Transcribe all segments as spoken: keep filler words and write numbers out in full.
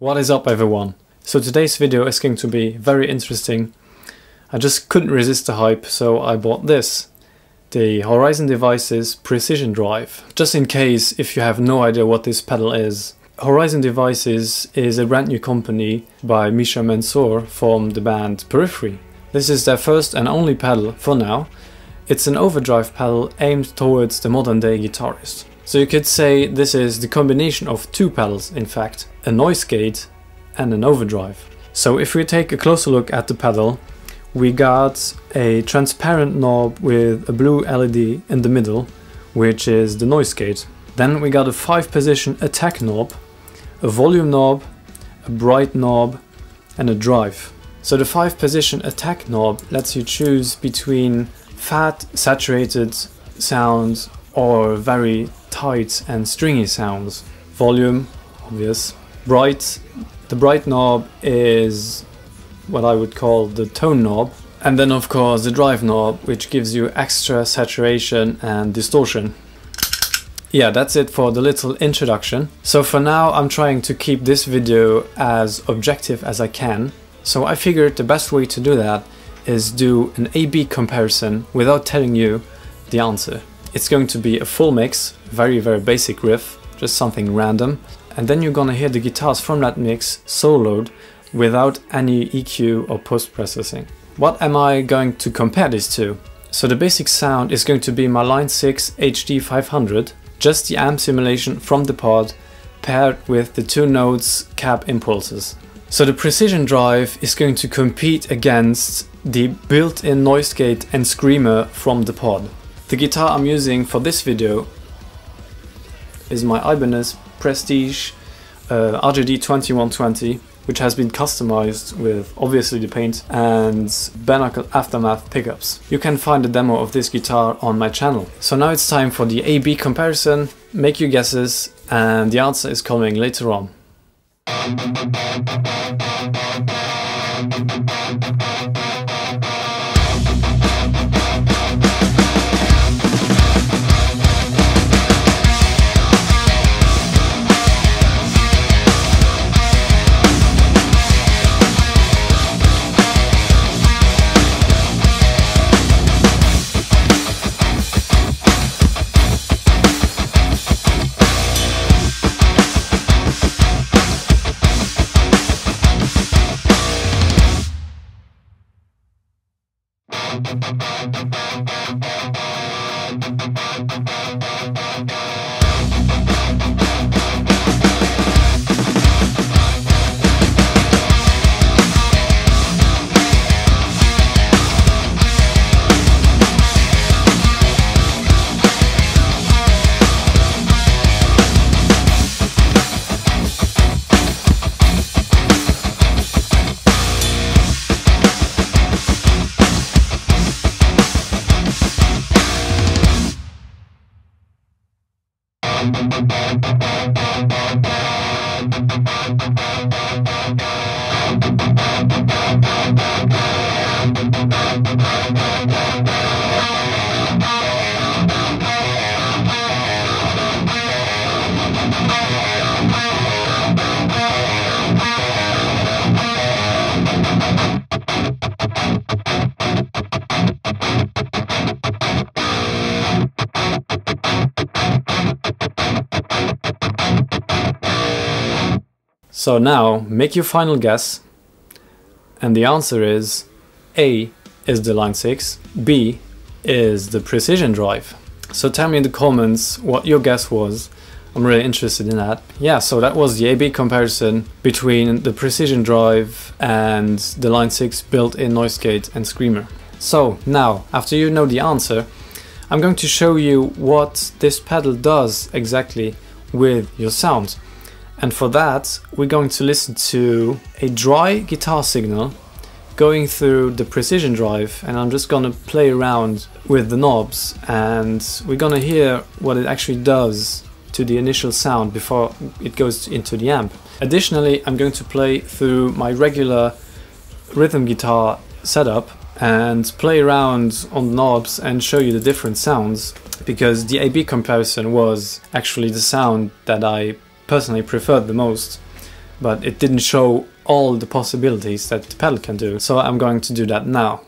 What is up, everyone? So today's video is going to be very interesting. I just couldn't resist the hype, so I bought this, the Horizon Devices Precision Drive. Just in case if you have no idea what this pedal is. Horizon Devices is a brand new company by Misha Mansoor from the band Periphery. This is their first and only pedal for now. It's an overdrive pedal aimed towards the modern day guitarist. So you could say this is the combination of two pedals, in fact, a noise gate and an overdrive. So if we take a closer look at the pedal, we got a transparent knob with a blue L E D in the middle, which is the noise gate. Then we got a five position attack knob, a volume knob, a bright knob and a drive. So the five position attack knob lets you choose between fat, saturated sounds or very tight and stringy sounds. Volume, obvious. Bright, the bright knob is what I would call the tone knob, and then of course the drive knob, which gives you extra saturation and distortion. Yeah, that's it for the little introduction. So for now I'm trying to keep this video as objective as I can, so I figured the best way to do that is do an A B comparison without telling you the answer. It's going to be a full mix, very very basic riff, just something random, and then you're gonna hear the guitars from that mix soloed without any E Q or post-processing. What am I going to compare this to? So the basic sound is going to be my Line six H D five hundred, just the amp simulation from the pod paired with the Two Notes cab impulses. So the Precision Drive is going to compete against the built-in noise gate and screamer from the pod. The guitar I'm using for this video is my Ibanez Prestige uh, R G D twenty-one twenty, which has been customized with obviously the paint and Bare Knuckle Aftermath pickups. You can find a demo of this guitar on my channel. So now it's time for the A B comparison. Make your guesses, and the answer is coming later on. So now make your final guess, and the answer is A is the Line six, B is the Precision Drive. So tell me in the comments what your guess was. I'm really interested in that. Yeah, so that was the A B comparison between the Precision Drive and the Line six built-in noise gate and screamer. So now, after you know the answer, I'm going to show you what this pedal does exactly with your sound. And for that, we're going to listen to a dry guitar signal going through the Precision Drive, and I'm just gonna play around with the knobs, and we're gonna hear what it actually does to the initial sound before it goes into the amp. Additionally, I'm going to play through my regular rhythm guitar setup and play around on the knobs and show you the different sounds, because the A B comparison was actually the sound that I personally preferred the most. but it didn't show all the possibilities that the pedal can do, so I'm going to do that now.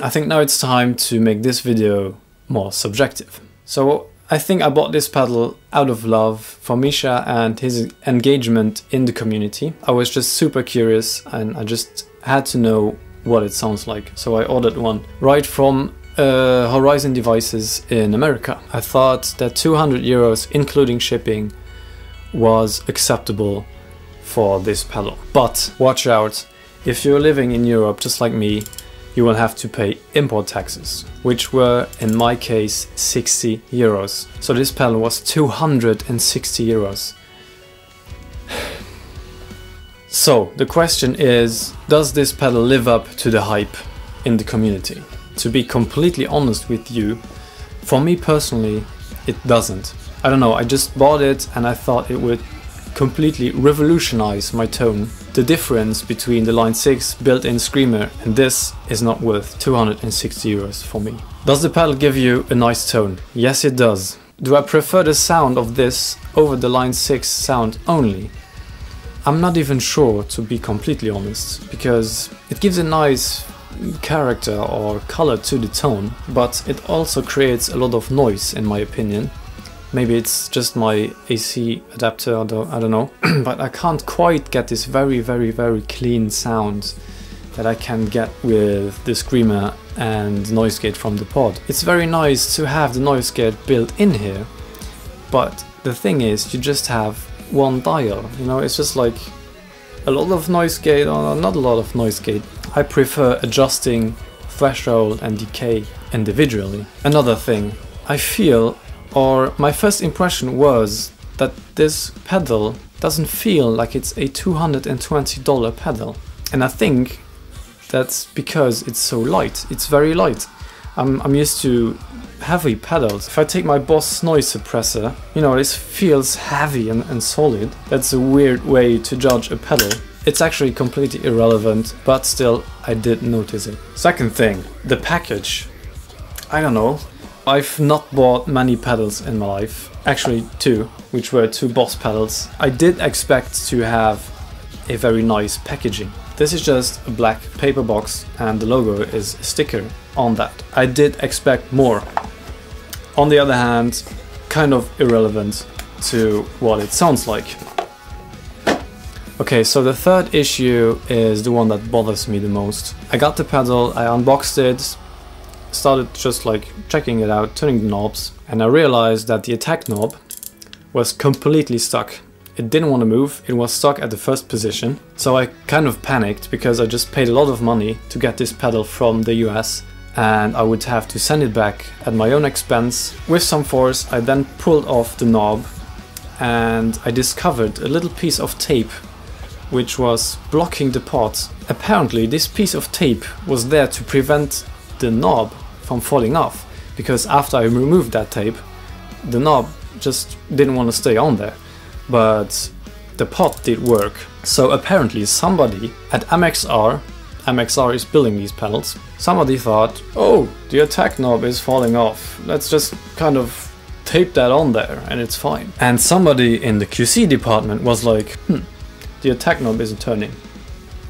I think now it's time to make this video more subjective. So I think I bought this pedal out of love for Misha and his engagement in the community. I was just super curious and I just had to know what it sounds like. So I ordered one right from uh, Horizon Devices in America. I thought that two hundred euros including shipping was acceptable for this pedal. But watch out, if you're living in Europe just like me, you will have to pay import taxes, which were, in my case, sixty euros. So this pedal was two hundred sixty euros. So the question is, does this pedal live up to the hype in the community? To be completely honest with you, for me personally, it doesn't. I don't know, I just bought it and I thought it would completely revolutionize my tone. The difference between the Line six built-in screamer and this is not worth two hundred sixty euros for me. Does the pedal give you a nice tone? Yes, it does. Do I prefer the sound of this over the Line six sound only? I'm not even sure, to be completely honest, because it gives a nice character or color to the tone, but it also creates a lot of noise in my opinion. Maybe it's just my A C adapter, I don't, I don't know. But I can't quite get this very, very, very clean sound that I can get with the screamer and noise gate from the pod. It's very nice to have the noise gate built in here, but the thing is, you just have one dial, you know, it's just like a lot of noise gate or not a lot of noise gate. I prefer adjusting threshold and decay individually. Another thing, I feel Or my first impression was that this pedal doesn't feel like it's a two hundred twenty dollar pedal. And I think that's because it's so light. It's very light. I'm, I'm used to heavy pedals. If I take my Boss noise suppressor, you know, this feels heavy and, and solid. That's a weird way to judge a pedal. It's actually completely irrelevant, but still I did notice it. Second thing, the package. I don't know. I've not bought many pedals in my life, actually two, which were two Boss pedals. I did expect to have a very nice packaging. This is just a black paper box and the logo is a sticker on that. I did expect more. On the other hand, kind of irrelevant to what it sounds like. Okay, so the third issue is the one that bothers me the most. I got the pedal, I unboxed it, started just like checking it out, turning the knobs, and I realized that the attack knob was completely stuck. It didn't want to move, it was stuck at the first position. So I kind of panicked because I just paid a lot of money to get this pedal from the U S and I would have to send it back at my own expense. With some force I then pulled off the knob and I discovered a little piece of tape which was blocking the pod. Apparently this piece of tape was there to prevent the knob from falling off, because after I removed that tape the knob just didn't want to stay on there, but the pod did work. So apparently somebody at M X R, M X R is building these pedals, somebody thought, oh, the attack knob is falling off, let's just kind of tape that on there and it's fine. And somebody in the Q C department was like, hmm, the attack knob isn't turning,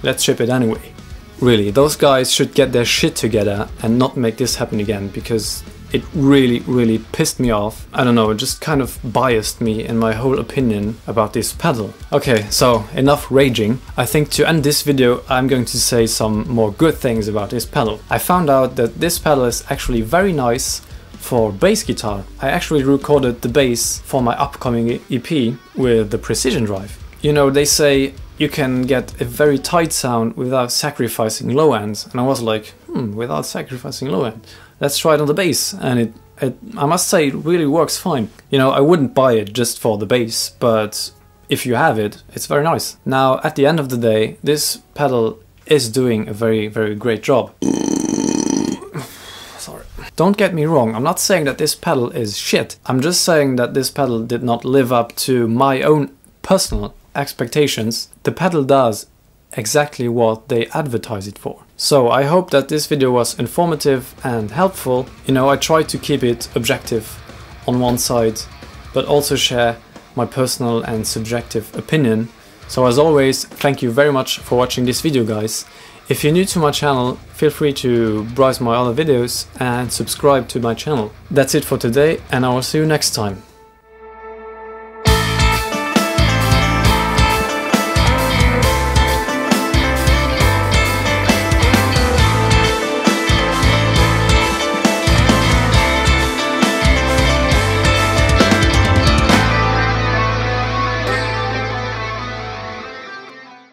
let's ship it anyway. Really, those guys should get their shit together and not make this happen again, because it really, really pissed me off. I don't know, it just kind of biased me in my whole opinion about this pedal. Okay, so enough raging. I think to end this video I'm going to say some more good things about this pedal. I found out that this pedal is actually very nice for bass guitar. I actually recorded the bass for my upcoming E P with the Precision Drive. You know, they say you can get a very tight sound without sacrificing low ends, and I was like, hmm, without sacrificing low end, let's try it on the bass, and it, it, I must say, it really works fine. You know, I wouldn't buy it just for the bass, but if you have it, it's very nice. Now, at the end of the day, this pedal is doing a very, very great job. Sorry. Don't get me wrong, I'm not saying that this pedal is shit, I'm just saying that this pedal did not live up to my own personal expectations. The pedal does exactly what they advertise it for. So I hope that this video was informative and helpful. You know, I try to keep it objective on one side, but also share my personal and subjective opinion. So as always, thank you very much for watching this video, guys. If you're new to my channel, feel free to browse my other videos and subscribe to my channel. That's it for today, and I will see you next time.